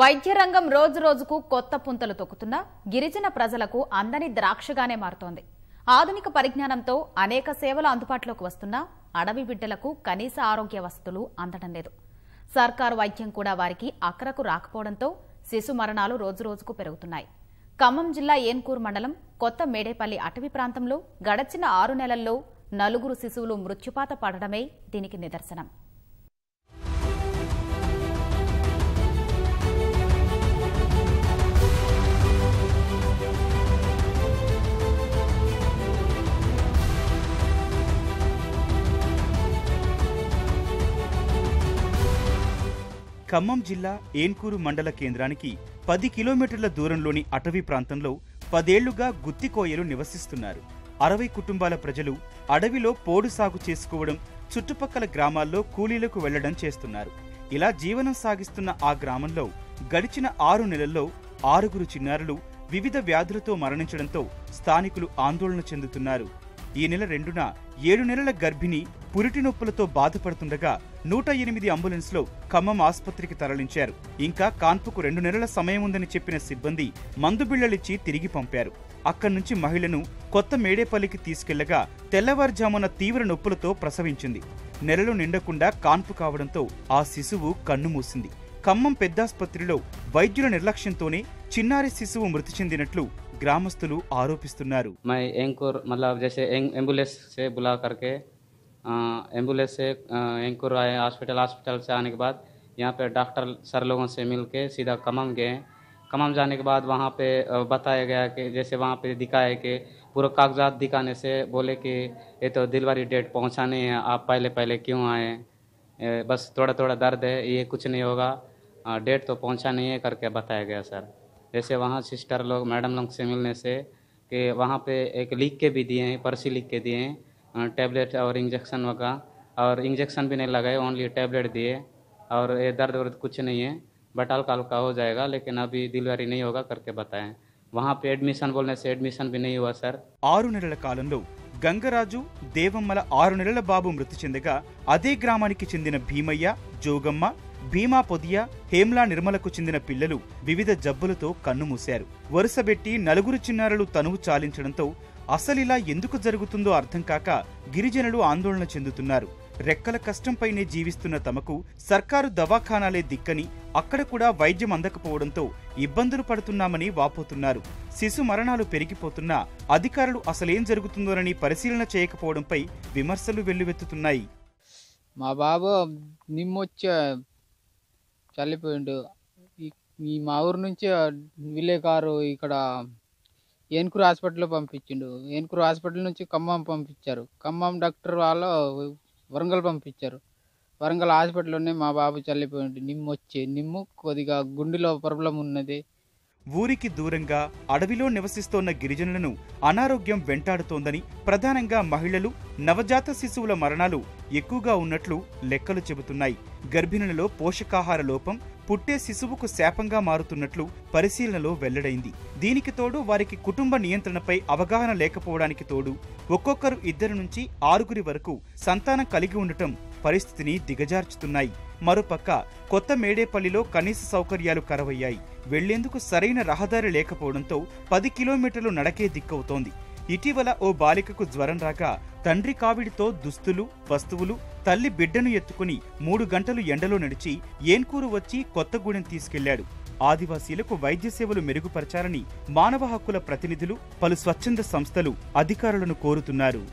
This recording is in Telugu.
వైద్య రంగం రోజు రోజుకు కొత్త పుంతలు తొక్కుతున్న గిరిజన ప్రజలకు అందని ద్రాక్షగానే మారుతోంది. ఆధునిక పరిజ్ఞానంతో అనేక సేవలు అందుబాటులోకి వస్తున్నా అడవి బిడ్డలకు కనీస ఆరోగ్య వసతులు అందడం లేదు. సర్కారు వైద్యం కూడా వారికి అక్కరకు రాకపోవడంతో శిశు మరణాలు రోజు రోజుకు పెరుగుతున్నాయి. ఖమ్మం జిల్లా ఏన్కూర్ మండలం కొత్త మేడేపల్లి అటవీ ప్రాంతంలో గడచిన 6 నెలల్లో 4 శిశువులు మృత్యుపాత పడడమే దీనికి నిదర్శనం. ఖమ్మం జిల్లా ఏన్కూరు మండల కేంద్రానికి 10 కిలోమీటర్ల దూరంలోని అటవీ ప్రాంతంలో 10 ఏళ్లుగా గుత్తికోయలు నివసిస్తున్నారు. 60 కుటుంబాల ప్రజలు అడవిలో పోడు సాగు చేసుకోవడం, చుట్టుపక్కల గ్రామాల్లో కూలీలకు వెళ్లడం చేస్తున్నారు. ఇలా జీవనం సాగిస్తున్న ఆ గ్రామంలో గడిచిన 6 నెలల్లో 6గురు చిన్నారులు వివిధ వ్యాధులతో మరణించడంతో స్థానికులు ఆందోళన చెందుతున్నారు. ఈ నెల 2న 7 నెలల గర్భిణి పురిటి నొప్పులతో బాధపడుతుండగా 108 అంబులెన్స్లో ఖమ్మం ఆసుపత్రికి తరలించారు. ఇంకా కాన్పుకు 2 నెలల సమయం ఉందని చెప్పిన సిబ్బంది మందు బిళ్లలిచ్చి తిరిగి పంపారు. అక్కడి నుంచి మహిళను కొత్త మేడేపల్లికి తీసుకెళ్లగా తెల్లవారుజామున తీవ్ర నొప్పులతో ప్రసవించింది. నెలలు నిండకుండా కాన్పు కావడంతో ఆ శిశువు కన్నుమూసింది. ఖమ్మం పెద్దాసుపత్రిలో వైద్యుల నిర్లక్ష్యంతోనే చిన్నారి శిశువు మృతి చెందినట్లు ग्रामस्थलु आरोपिस्तुन्नारु। मैं एंकोर मतलब जैसे एम्बुलेंस से बुला करके एम्बुलेंस से एंकोर आए, हॉस्पिटल से आने के बाद यहाँ पे डॉक्टर सर लोगों से मिलके सीधा खम्मम गए। खम्मम जाने के बाद वहाँ पे बताया गया कि जैसे वहाँ पे दिखाया कि पूरा कागजात दिखाने से बोले कि ये तो डिलीवरी डेट पहुँचाने है, आप पहले क्यों आए, बस थोड़ा दर्द है, ये कुछ नहीं होगा, डेट तो पहुँचा नहीं है करके बताया गया सर। जैसे वहाँ सिस्टर लोग मैडम लोग से मिलने से कि वहाँ पे एक लिख के भी दिए हैं, पर्ची लिख के दिए हैं, टैबलेट और इंजेक्शन वगैरह, और इंजेक्शन भी नहीं लगाए, ओनली टैबलेट दिए और ये दर्द वर्द कुछ नहीं है, बट हल्का हो जाएगा लेकिन अभी डिलीवरी नहीं होगा करके बताएं। वहाँ पे एडमिशन बोलने से एडमिशन भी नहीं हुआ सर। 6 నెలల కాలంలో గంగరాజు దేవమ్మల 6 నెలల బాబు మృతి చెందగా అదే గ్రామానికి చెందిన భీమయ్య, జోగమ్మ, భీమా పొదియా, హేమ్లా, నిర్మలకు చెందిన పిల్లలు వివిధ జబ్బులతో కన్నుమూశారు. వరుసబెట్టి 4 చిన్నారులు తనువు చాలించడంతో అసలిలా ఎందుకు జరుగుతుందో అర్థం కాక గిరిజనులు ఆందోళన చెందుతున్నారు. రెక్కల కష్టంపైనే జీవిస్తున్న తమకు సర్కారు దవాఖానాలే దిక్కని, అక్కడ కూడా వైద్యం అందకపోవడంతో ఇబ్బందులు పడుతున్నామని వాపోతున్నారు. శిశు మరణాలు పెరిగిపోతున్నా అధికారులు అసలేం జరుగుతుందోనని పరిశీలన చేయకపోవడంపై విమర్శలు వెల్లువెత్తుతున్నాయి. మా బాబు నిమ్మొచ్చే చల్లిపోయిండు. ఈ మా ఊరు నుంచి విలేకారు ఇక్కడ ఏన్కూరు హాస్పిటల్లో పంపించిండు. ఏన్కూరు హాస్పిటల్ నుంచి ఖమ్మం పంపించారు. ఖమ్మం డాక్టర్ వాళ్ళు వరంగల్ పంపించారు. వరంగల్ హాస్పిటల్లోనే మా బాబు చల్లిపోయిండు. నిమ్ము కొద్దిగా గుండెలో ప్రాబ్లం ఉన్నది. ఊరికి దూరంగా అడవిలో నివసిస్తోన్న గిరిజనులను అనారోగ్యం వెంటాడుతోందని, ప్రధానంగా మహిళలు, నవజాత శిశువుల మరణాలు ఎక్కువగా ఉన్నట్లు లెక్కలు చెబుతున్నాయి. గర్భిణులలో పోషకాహార లోపం పుట్టే శిశువుకు శాపంగా మారుతున్నట్లు పరిశీలనలో వెల్లడైంది. దీనికి తోడు వారికి కుటుంబ నియంత్రణపై అవగాహన లేకపోవడానికి తోడు ఒక్కొక్కరు 2 నుంచి 6 వరకు సంతానం కలిగి ఉండటం పరిస్థితిని దిగజార్చుతున్నాయి. మరోపక్క కొత్త మేడేపల్లిలో కనీస సౌకర్యాలు కరవయ్యాయి. వెళ్లేందుకు సరైన రహదారి లేకపోవడంతో 10 కిలోమీటర్లు నడకే దిక్కవుతోంది. ఇటీవల ఓ బాలికకు జ్వరం రాగా తండ్రి కావిడితో దుస్తులు, వస్తువులు, తల్లి బిడ్డను ఎత్తుకుని 3 గంటలు ఎండలో నడిచి ఏన్కూరు వచ్చి కొత్తగూడెం తీసుకెళ్లాడు. ఆదివాసీలకు వైద్య సేవలు మెరుగుపరచాలని మానవ హక్కుల ప్రతినిధులు, పలు స్వచ్ఛంద సంస్థలు అధికారులను కోరుతున్నారు.